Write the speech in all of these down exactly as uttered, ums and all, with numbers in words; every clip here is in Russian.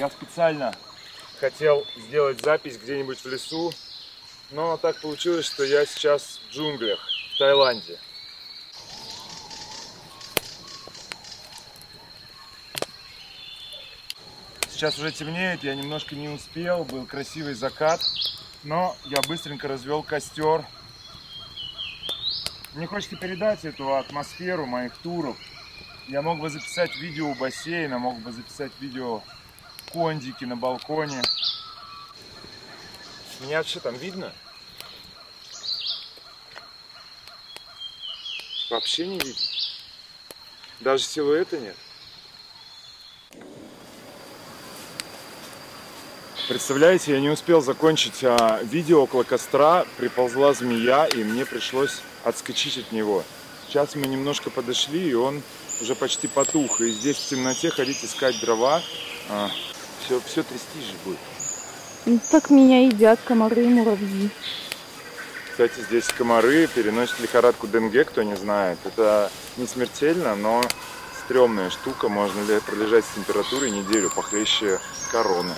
Я специально хотел сделать запись где-нибудь в лесу, но так получилось, что я сейчас в джунглях, в Таиланде. Сейчас уже темнеет, я немножко не успел, был красивый закат, но я быстренько развел костер. Мне хочется передать эту атмосферу моих туров. Я мог бы записать видео у бассейна, мог бы записать видео кондики на балконе. Меня вообще там видно? Вообще не видно. Даже силуэта нет. Представляете, я не успел закончить а, видео около костра, приползла змея, и мне пришлось отскочить от него. Сейчас мы немножко подошли, и он уже почти потух. И здесь в темноте ходить искать дрова, а, все, все трясти же будет. Ну, так меня едят комары и муравьи. Кстати, здесь комары переносят лихорадку денге, кто не знает. Это не смертельно, но стрёмная штука. Можно пролежать с температурой неделю, похлеще короны.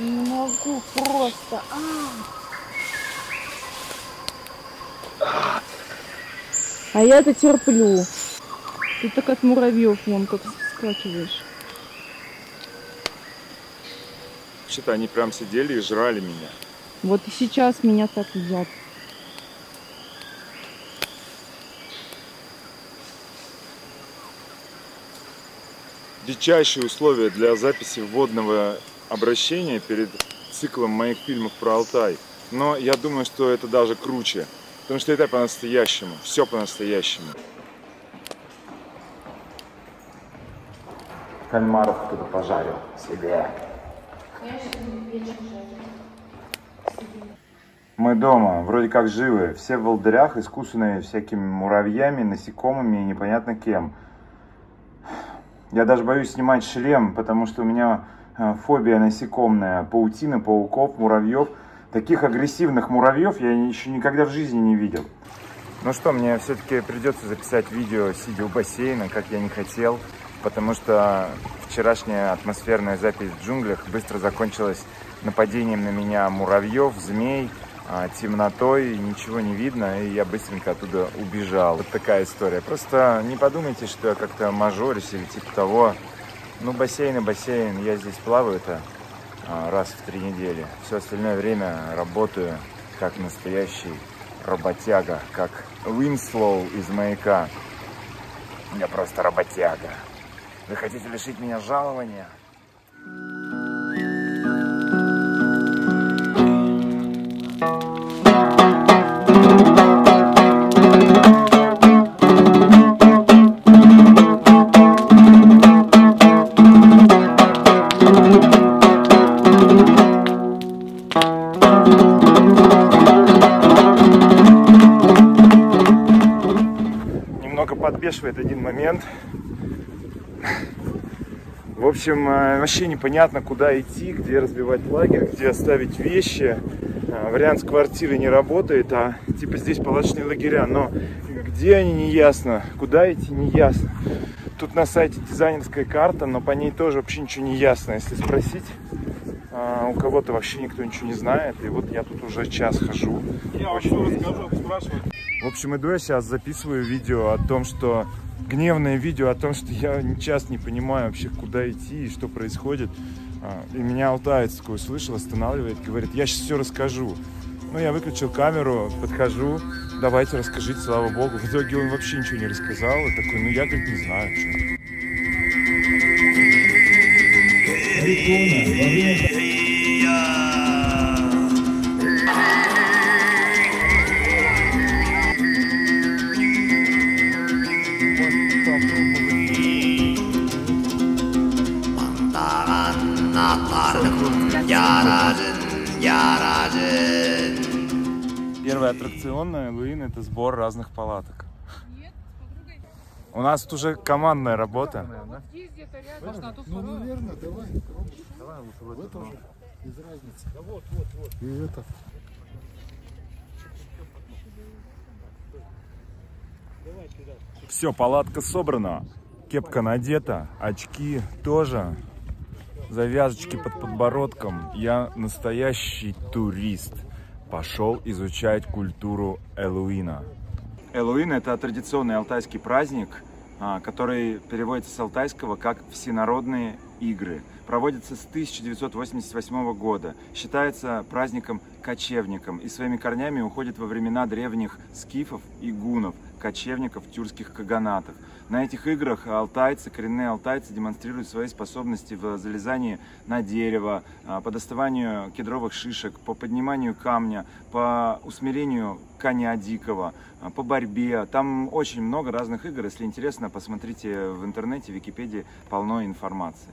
Не могу просто. А, а я это терплю. Ты так от муравьев вон как скачиваешь. Что-то они прям сидели и жрали меня. Вот и сейчас меня так едят. Дичайшие условия для записи водного обращение перед циклом моих фильмов про Алтай. Но я думаю, что это даже круче, потому что это по-настоящему, все по-настоящему. Кальмаров кто-то пожарил себе. Мы дома, вроде как живы, все в волдырях, искусанные всякими муравьями, насекомыми и непонятно кем. Я даже боюсь снимать шлем, потому что у меня фобия насекомная, паутины, пауков, муравьев. Таких агрессивных муравьев я еще никогда в жизни не видел. Ну что, мне все-таки придется записать видео, сидя у бассейна, как я не хотел, потому что вчерашняя атмосферная запись в джунглях быстро закончилась нападением на меня муравьев, змей, темнотой, ничего не видно, и я быстренько оттуда убежал. Вот такая история. Просто не подумайте, что я как-то мажорюсь или типа того. Ну, бассейн и бассейн. Я здесь плаваю-то раз в три недели. Все остальное время работаю как настоящий работяга, как Уинслоу из «Маяка». Я просто работяга. Вы хотите лишить меня жалования? Подбешивает один момент. В общем, вообще непонятно, куда идти, где разбивать лагерь, где оставить вещи. Вариант с квартиры не работает, а типа здесь палаточные лагеря, но где они, не ясно, куда идти, не ясно. Тут на сайте дизайнерская карта, но по ней тоже вообще ничего не ясно. Если спросить у кого-то, вообще никто ничего не знает. И вот я тут уже час хожу. Я вообще расскажу, спрашиваю. В общем, иду я сейчас, записываю видео о том, что... Гневное видео о том, что я сейчас не понимаю вообще, куда идти и что происходит. И меня алтаец такой услышал, останавливает, говорит, я сейчас все расскажу. Ну, я выключил камеру, подхожу, давайте расскажите, слава богу. В итоге он вообще ничего не рассказал. И такой, ну, я, говорит, не знаю, что. Первый аттракцион на Эл-Ойына – это сбор разных палаток. Нет, у нас тут уже командная работа. Вот здесь где-то рядом. Может, на ту сторону? Ну, наверное, давай. Давай лучше в это уже. Без разницы. Да вот, вот, вот. И это. Все, палатка собрана, кепка надета, очки тоже, завязочки под подбородком. Я настоящий турист. Пошел изучать культуру Эл-Ойына. Эл-Ойына — это традиционный алтайский праздник, который переводится с алтайского как «всенародные игры». Проводится с тысяча девятьсот восемьдесят восьмого года. Считается праздником-кочевником и своими корнями уходит во времена древних скифов и гунов, кочевников тюркских каганатов. На этих играх алтайцы, коренные алтайцы демонстрируют свои способности в залезании на дерево, по доставанию кедровых шишек, по подниманию камня, по усмирению коня дикого, по борьбе. Там очень много разных игр. Если интересно, посмотрите в интернете, в Википедии полно информации.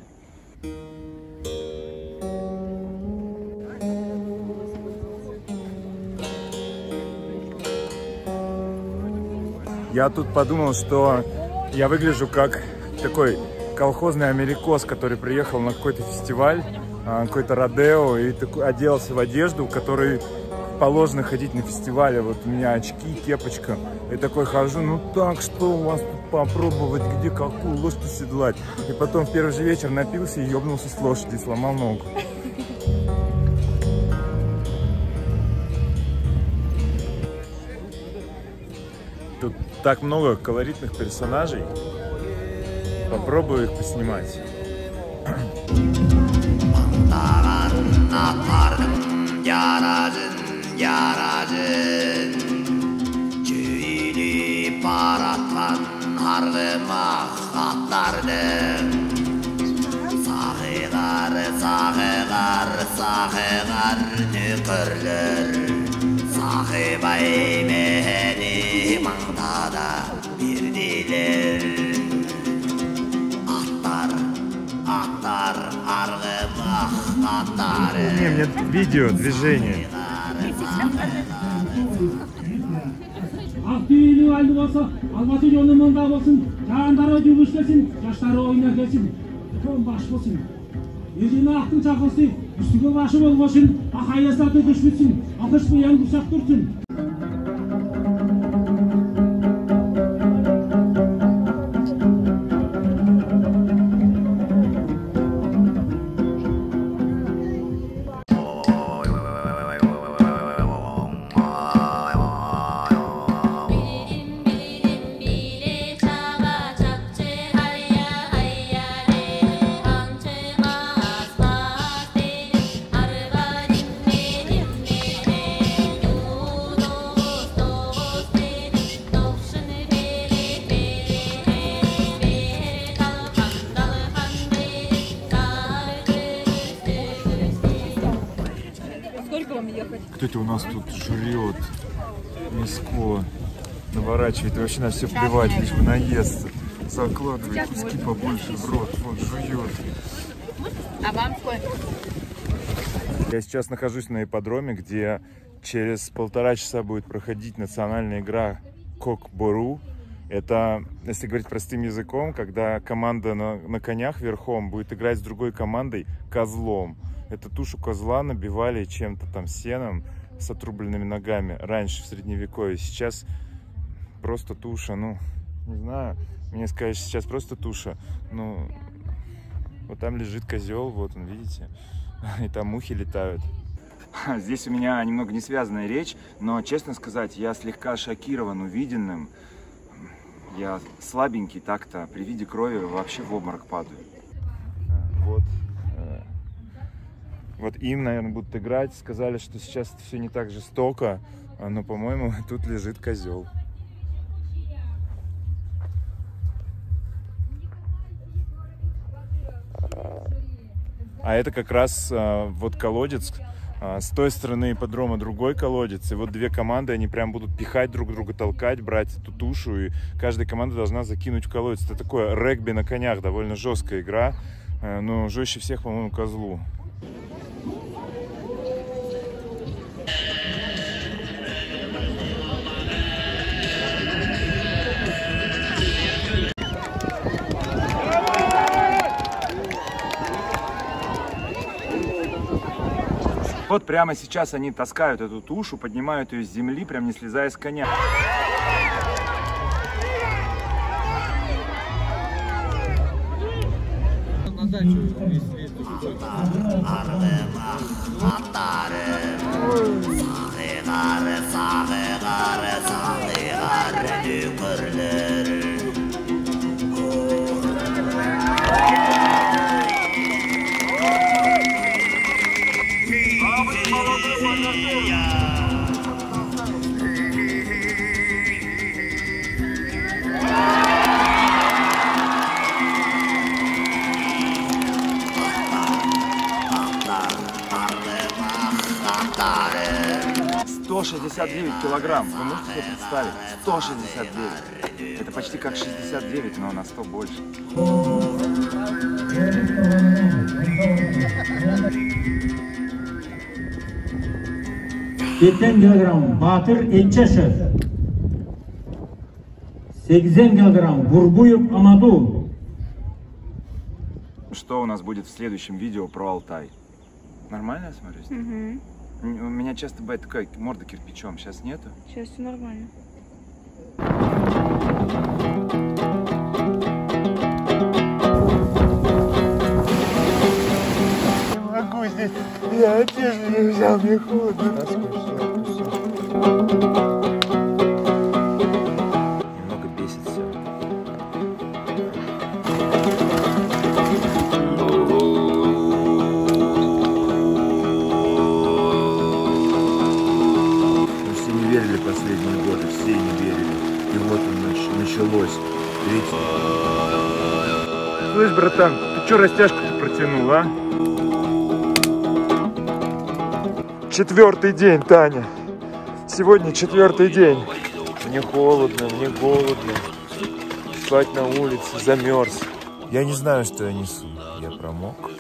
Я тут подумал, что я выгляжу как такой колхозный америкос, который приехал на какой-то фестиваль, какой-то родео, и такой, оделся в одежду, в которой положено ходить на фестивале. Вот у меня очки, кепочка. И такой хожу, ну так, что у вас тут попробовать, где какую лошадь седлать? И потом в первый же вечер напился и ёбнулся с лошади, сломал ногу. Тут так много колоритных персонажей. Попробую их поснимать. Не, мне видео, движение. Кто-то у нас тут жрет мяско, наворачивает, вообще на все плевать, лишь бы наесться. Закладывает куски побольше в рот, вот жует. А вам сколько? Я сейчас нахожусь на ипподроме, где через полтора часа будет проходить национальная игра кок-бору. Это, если говорить простым языком, когда команда на, на конях верхом будет играть с другой командой козлом. Эту тушу козла набивали чем-то там сеном с отрубленными ногами раньше, в средневековье. Сейчас просто туша, ну, не знаю, мне скажешь, сейчас просто туша. Ну, вот там лежит козел, вот он, видите, и там мухи летают. Здесь у меня немного не связанная речь, но, честно сказать, я слегка шокирован увиденным. Я слабенький так-то, при виде крови вообще в обморок падаю. Вот. Вот им, наверное, будут играть. Сказали, что сейчас это все не так жестоко, но, по-моему, тут лежит козел. А это как раз вот колодец. С той стороны ипподрома другой колодец. И вот две команды, они прям будут пихать друг друга, толкать, брать эту тушу. И каждая команда должна закинуть в колодец. Это такое регби на конях, довольно жесткая игра. Но жестче всех, по-моему, козлу. Вот прямо сейчас они таскают эту тушу, поднимают ее с земли, прям не слезая с коня. задачу, если есть учетчик. сто шестьдесят девять килограмм, вы можете себе представить? сто шестьдесят девять. Это почти как шестьдесят девять, но на сто больше. сексен килограмм Батыр Эльчешев. сексен килограмм Бурбуев Амаду. Что у нас будет в следующем видео про Алтай? Нормально я смотрюсь? Угу. У меня часто бывает такая морда кирпичом, сейчас нету? Сейчас все нормально. Не могу здесь, я одежду не взял, мне холодно. Немного бесит все. Последние годы все не верили, и вот он, началось. Видите? Слышь, братан, ты чё растяжку-то протянул, а? Четвертый день, Таня. Сегодня четвертый день. Мне холодно, мне голодно. Спать на улице, замерз. Я не знаю, что я несу. Я промок.